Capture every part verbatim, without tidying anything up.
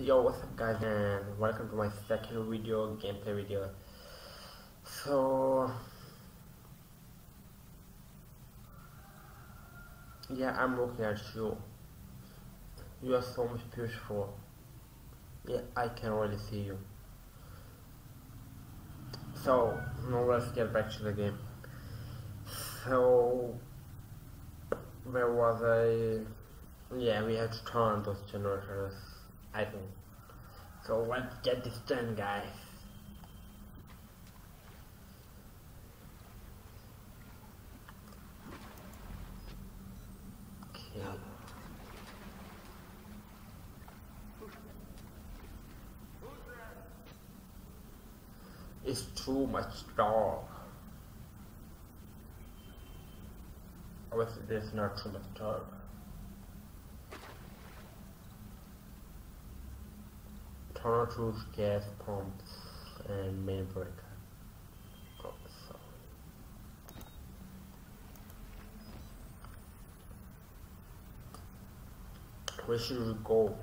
Yo, what's up guys, and welcome to my second video, gameplay video. So yeah, I'm looking at you. You are so much beautiful. Yeah, I can really see you. So now let's get back to the game. So there was a yeah we had to turn on those generators, I think. So let's get this done, guys. Okay. It's too much dog. Oh, it's not too much dog. Tornado, gas pumps, and main breaker. Oh, so. Where should we go?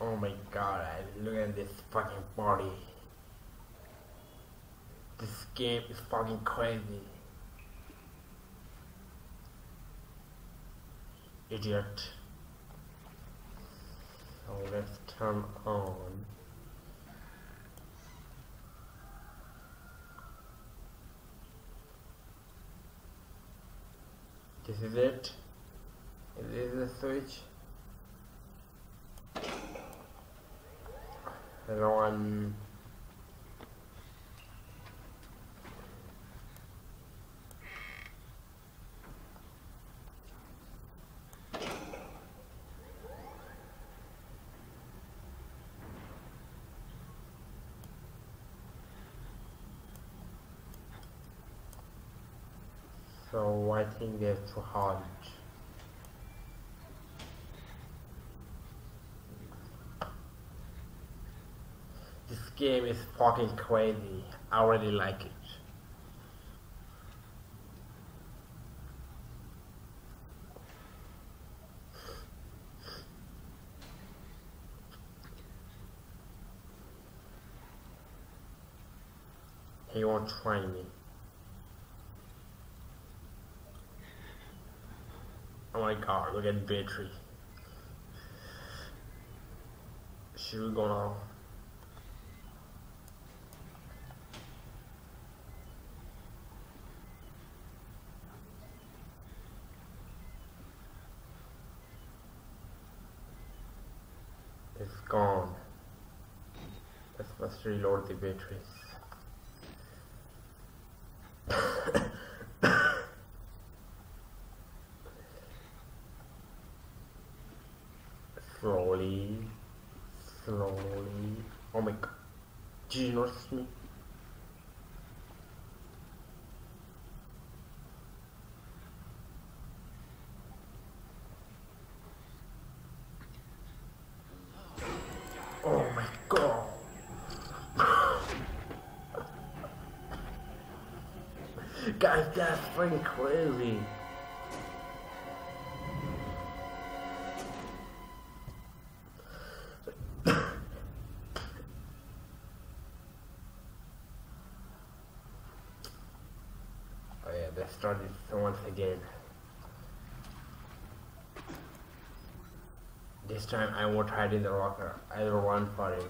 Oh my god, I look at this fucking body. This game is fucking crazy. Idiot. So let's turn on. This is it. Is this the switch? Hello, I'm So I think they're too hard. This game is fucking crazy. I really like it. He won't try me. Oh my god, look at Beatrice. Should we go now? It's gone. Let's first reload the batteries. Slowly, slowly. Oh my god, did you notice me? Oh my god. Guys, that's fucking crazy. Let's start it once again. This time I won't hide in the locker. I will run for it.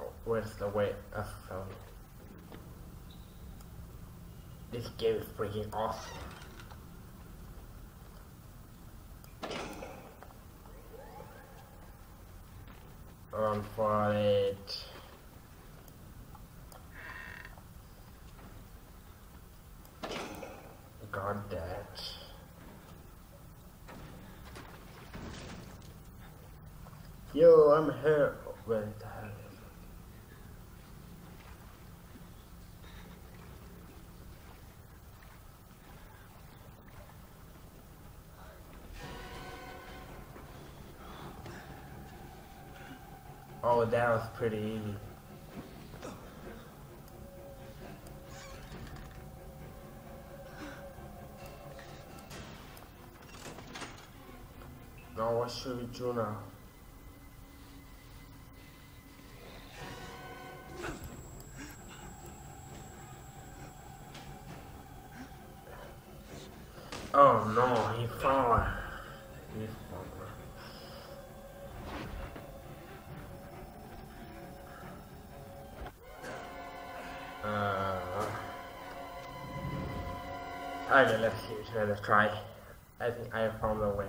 Oh, where's the way? Oh, sorry. This game is freaking awesome. Run for it. Got that. Yo, I'm here. Oh, where the hell is it? Oh, that was pretty easy. Now what should we do now? Oh no, he found her. He found her. Uh, okay, let's give it another try. I think I found a way.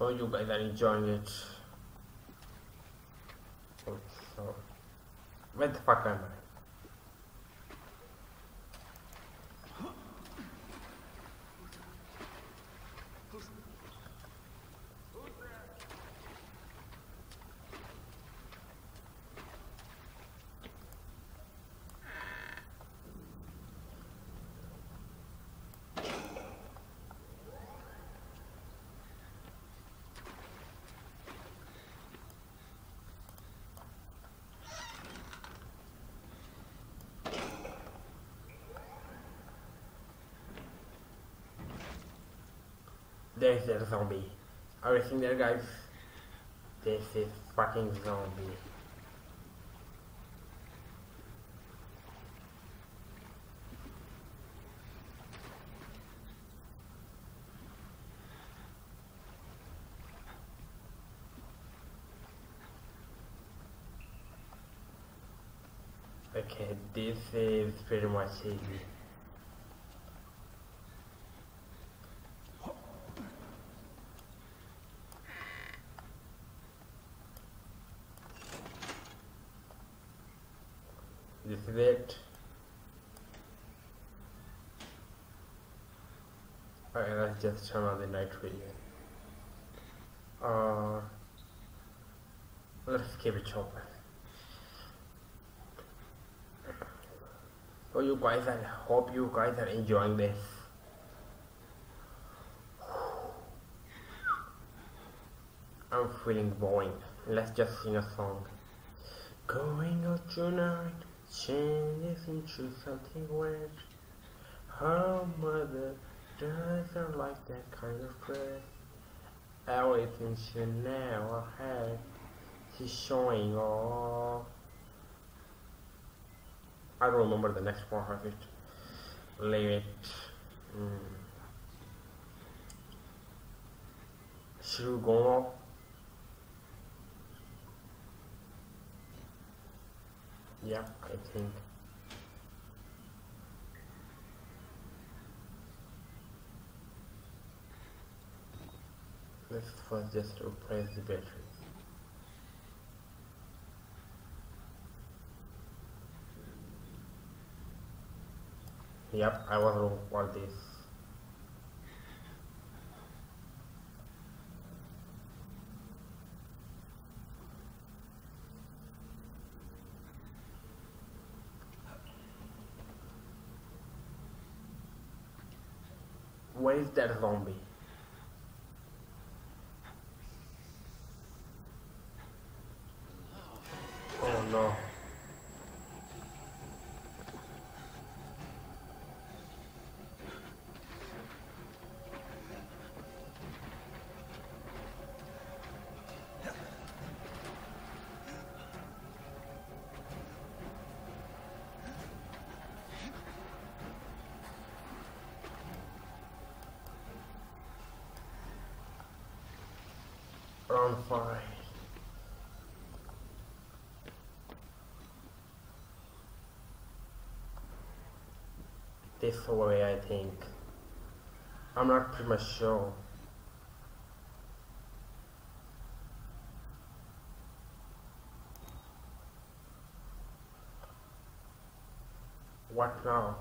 Oh, you guys are enjoying it. Oh, so where the fuck am I? There's the zombie. Are you seeing that, guys? This is fucking zombie. Okay, this is pretty much easy. This is it. Alright, let's just turn on the night video. Uh, let's keep it open. Oh, you guys, I hope you guys are enjoying this. I'm feeling boring. Let's just sing a song. Going out tonight. Changes into something weird. Her mother doesn't like that kind of dress. Everything she never had, she's showing off. I don't remember the next part of it. Leave it. Mm. Should we go off? Yeah, I think. Let's first just replace the batteries. Yep, I was wrong for this. Where is that zombie? Oh no. I'm fine. This way, I think. I'm not pretty much sure. What now?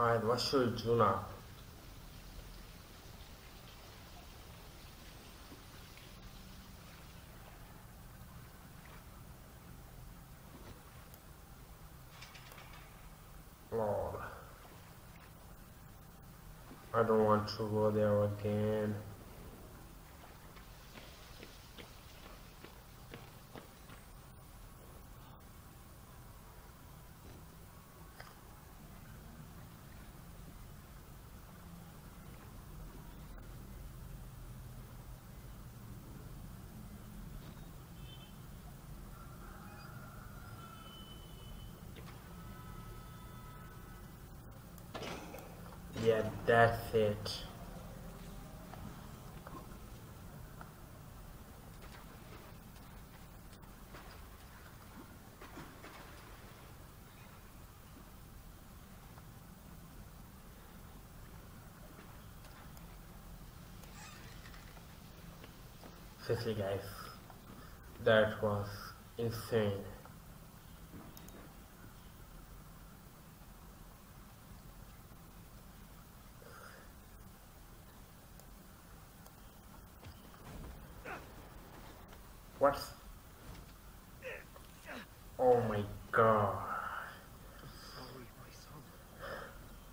Hide Washul Juna. Lord, I don't want to go there again. Yeah, that's it. Seriously, guys, that was insane. What? Oh my god. Sorry, my son.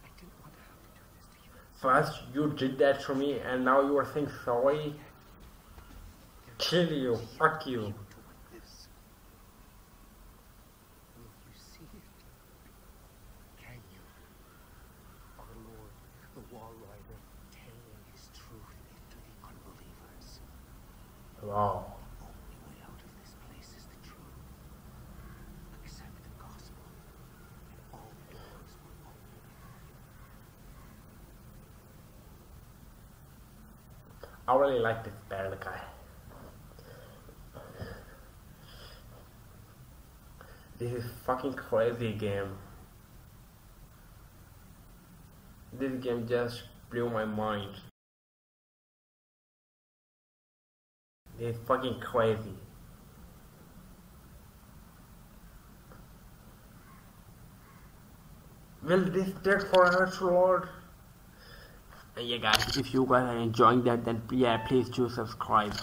I didn't want to have to do this to you. First you did that to me and now you are saying sorry? Kill you, fuck you. Wow. I really like this battle guy. This is fucking crazy game. This game just blew my mind. This is fucking crazy. Will this take forever to load? And yeah guys, if you guys are enjoying that, then yeah, please do subscribe.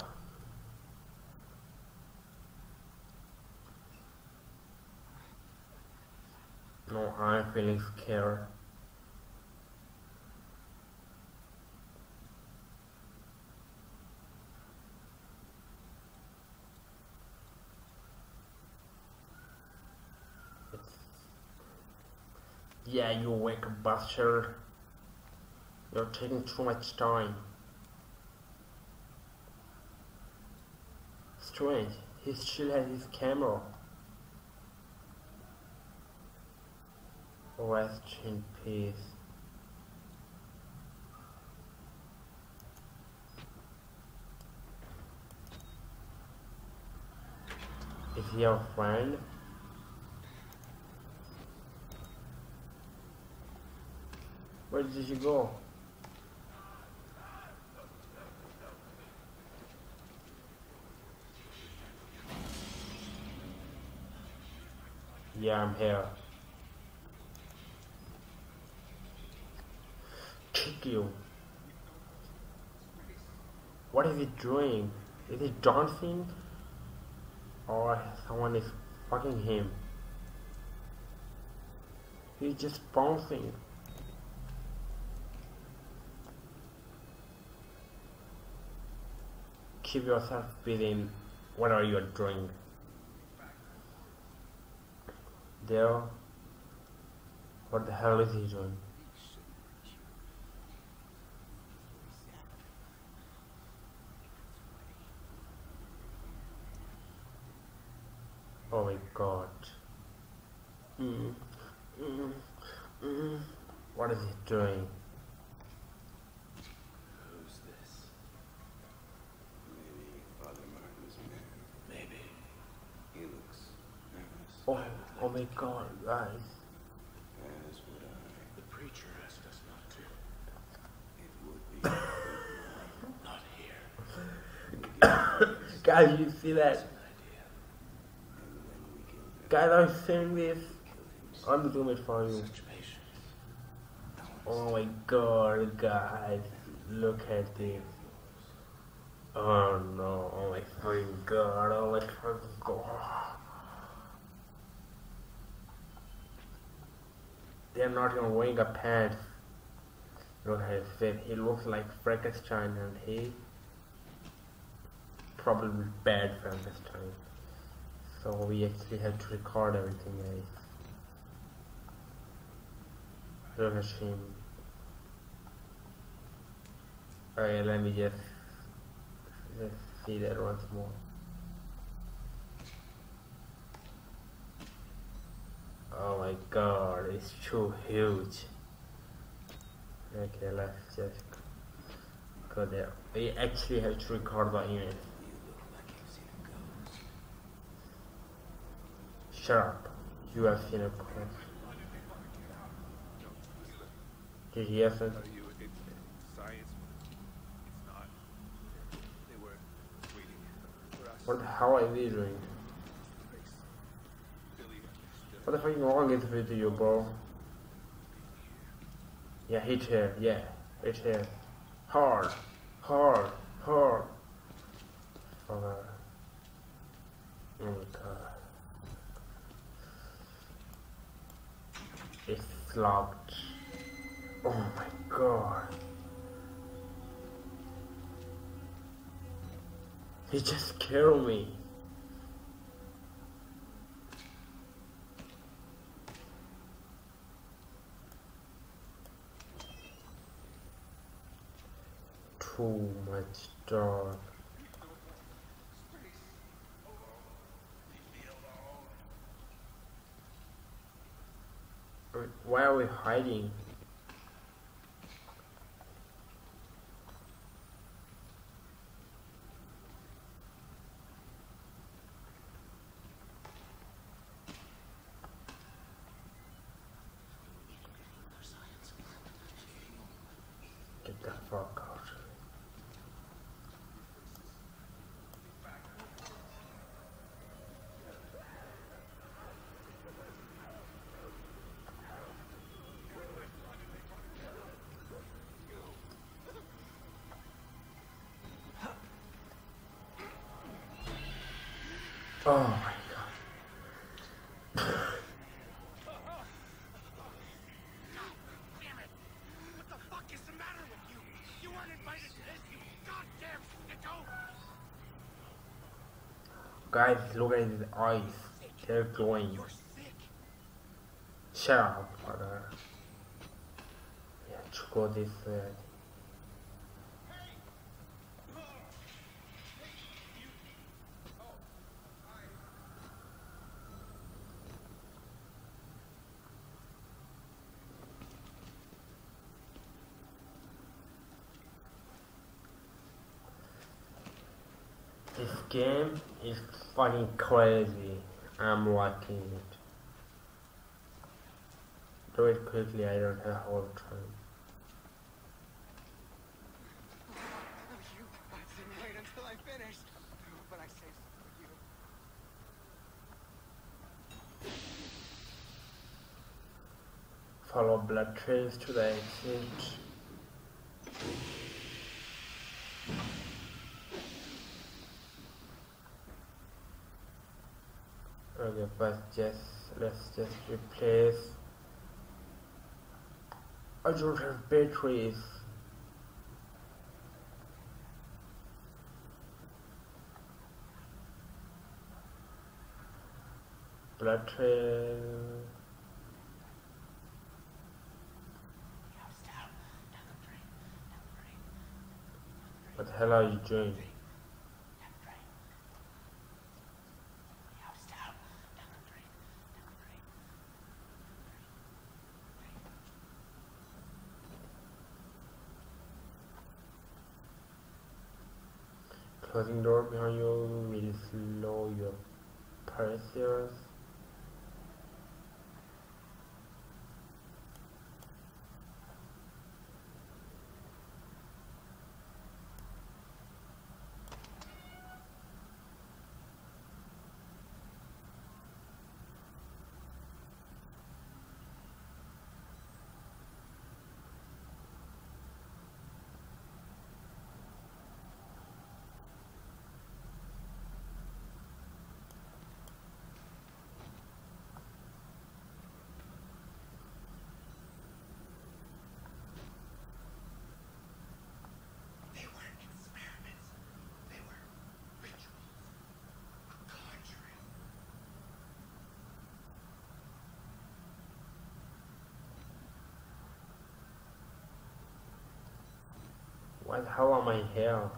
No, I'm feeling scared. It's... Yeah, you wake up, bastard. You're taking too much time. Strange, he still has his camera. Rest in peace. Is he your friend? Where did you go? Yeah, I'm here. Kick you. What is he doing? Is he dancing? Or someone is fucking him? He's just bouncing. Keep yourself within whatever you are doing. There, what the hell is he doing? Oh my god. Mm. Mm. Mm. What is he doing? Who's this? Maybe Father Martin's man. Maybe. He looks nervous. Oh. Oh my god, guys. As would I. The preacher asked us not to. It would be not here. Guys, you see that? Guys, I'm saying this. I'm doing it for you. Such patience. Oh my god, guys, look at this. Oh no, oh my freaking god, oh my freaking god. They're not even wearing a pants. Look at his face, he looks like Frankenstein, and he probably bad Frankenstein. So we actually had to record everything, guys. Look at him. Alright, let me just let's see that once more. Oh my god, it's too huge. Okay, let's just go there. We actually have to record the image. Shut up. You have seen a ghost. Did you hear something? What the hell are we doing? What the fucking wrong is with you, bro? Yeah, hit here, yeah, hit here. Hard, hard, hard. Oh my god. It's locked. Oh my god. He just killed me. Too much dark. Why are we hiding? Get the fuck out. Oh my god. Damn it. What the fuck is the matter with you? You weren't invited to this, you goddamn sicko. Guys, look at his eyes. They're glowing. Shut up, brother. Yeah, to go this way. This game is fucking crazy. I'm liking it. Do it quickly, I don't have all the time. You, I didn't wait until I finished, but I saved it for you. Follow blood trails to the exit. Okay, but just let's just replace. I don't have batteries. Blood trail. What the hell are you doing? Closing door behind you will slow your pressures. Like, how am I here?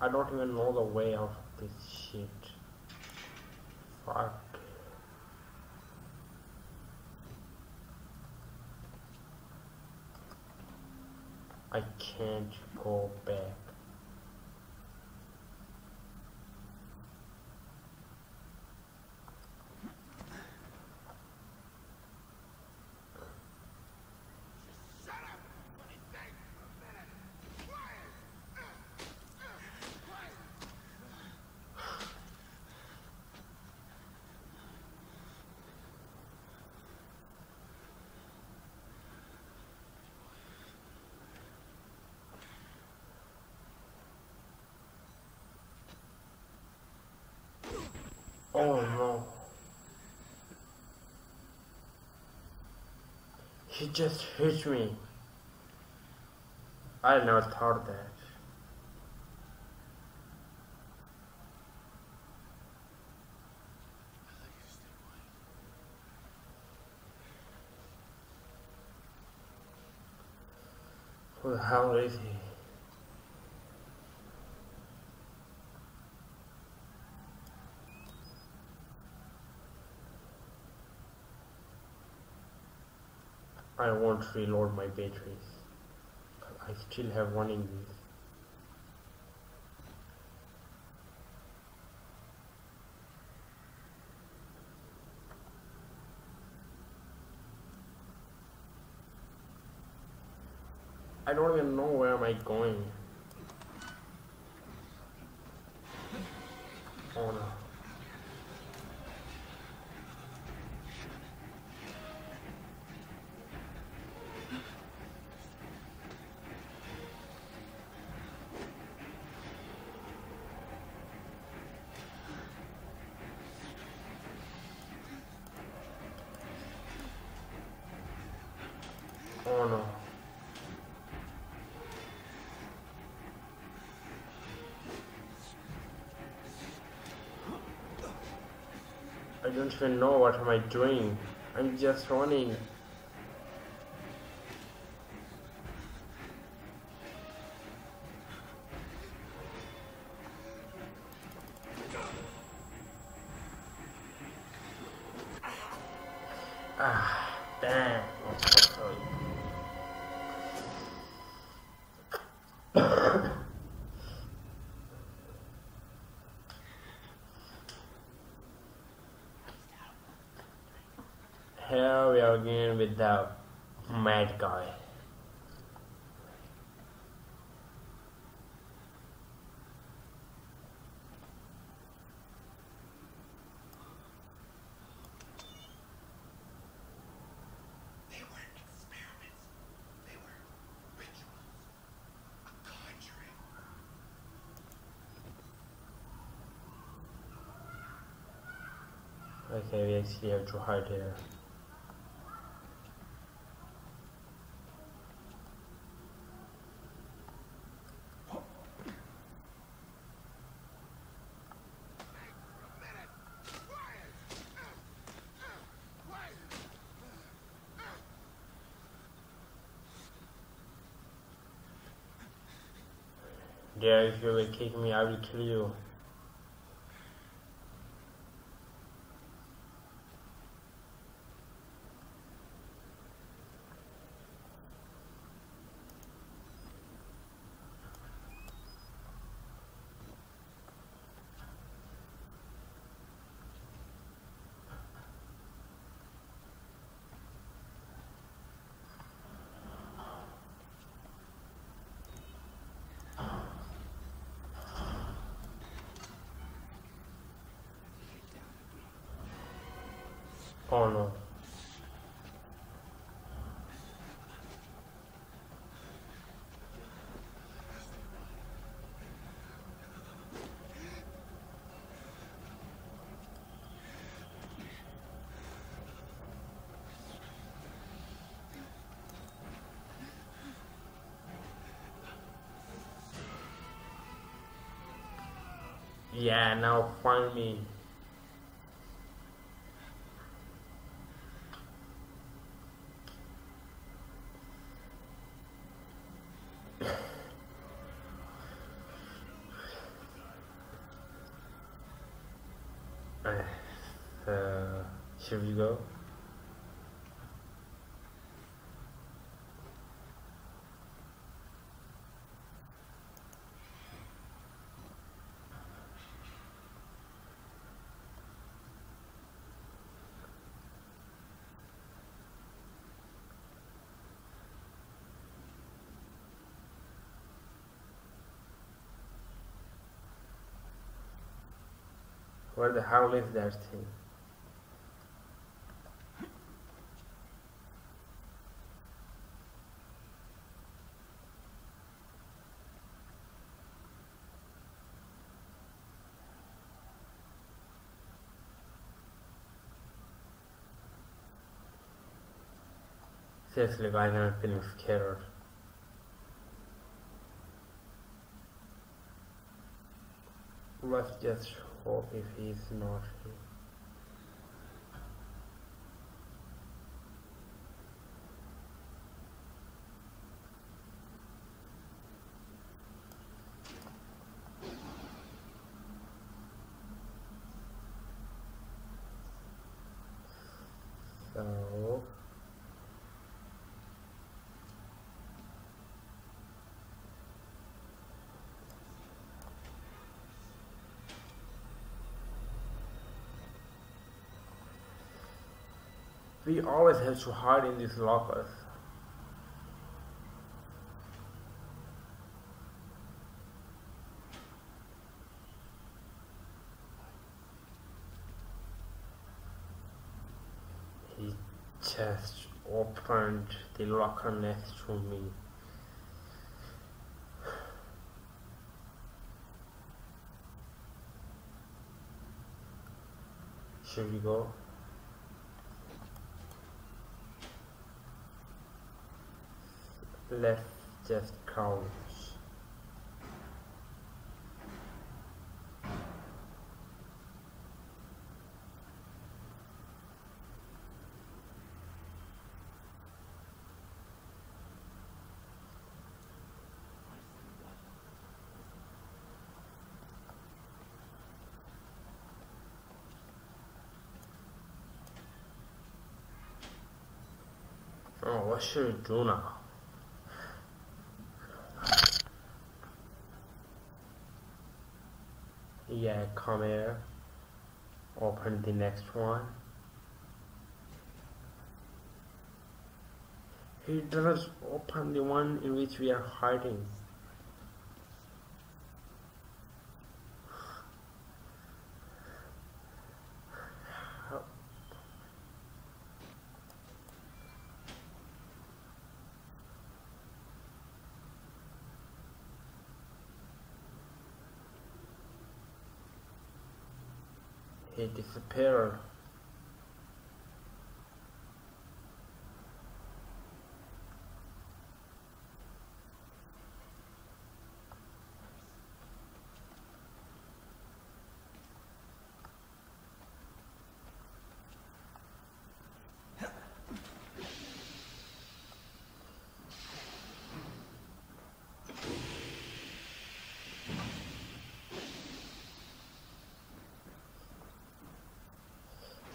I don't even know the way of this shit. Fuck. I can't go back. Shut up! It takes a minute. Quiet! Quiet! Oh no. He just hit me. I never thought that. Who the hell is he? I won't reload my batteries. I still have one in these. I don't even know where am I going. Oh no. Oh no. I don't even know what am I doing. I'm just running. Ah, damn. Here we are again with the mad guy. Okay, we actually have to hide here. Yeah, if you will kick me, I will kill you. Oh no. Yeah, now find me. uh, uh, here we go. Where the hell is that thing? Seriously, guys, I'm feeling scared. Let's just hope if he's not here. So we always have to hide in these lockers. He just opened the locker next to me. Here we go. Let's just count. Oh, what should we do now? Yeah, come here, open the next one. He doesn't open the one in which we are hiding. He disappeared.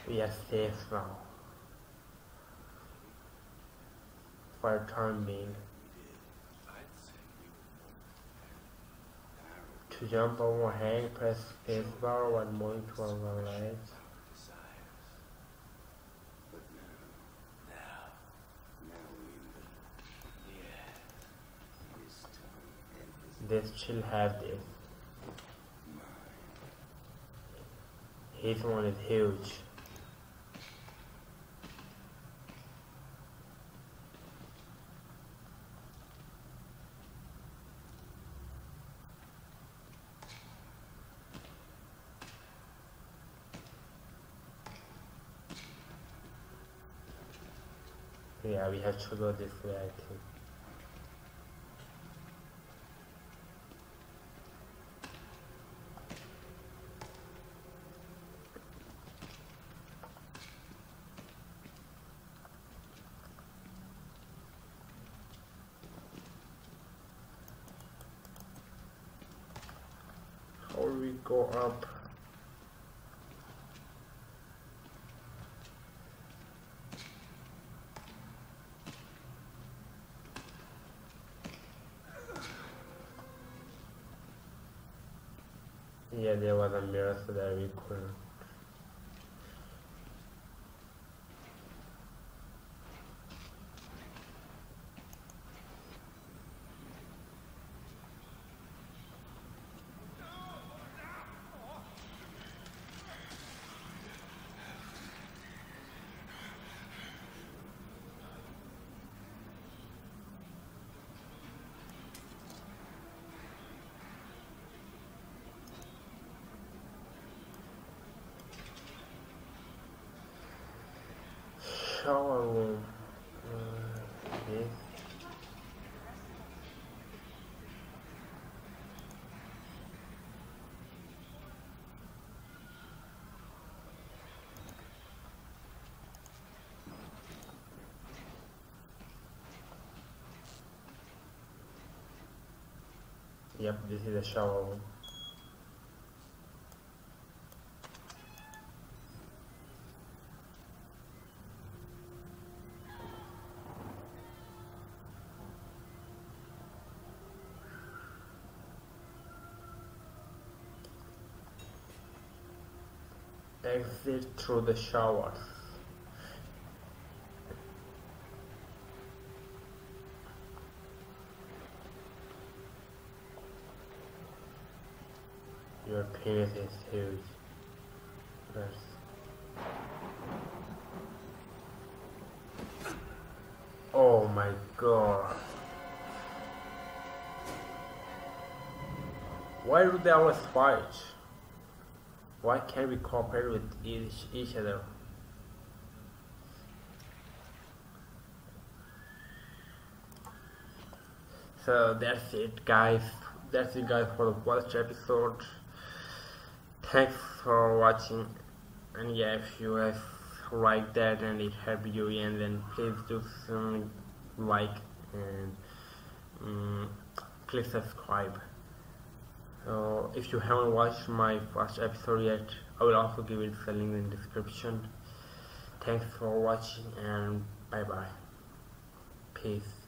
We are safe now, for the time being. To jump over hang, press spacebar when moving to our right. They still have this. His one is huge. Yeah, we have to go this way, I think. How do we go up? Yeah, there was a mirror so that we couldn't. Shower room. Uh, okay. Yep, this is a shower room. Exit through the shower. Your penis is huge. First. Oh my god. Why do they always fight? Why can't we cooperate with each, each other? So that's it guys, that's it guys for the first episode. Thanks for watching, and yeah, if you guys like that and it helped you, and then please do some like and um, click subscribe. So if you haven't watched my first episode yet, I will also give it the link in the description. Thanks for watching and bye bye. Peace.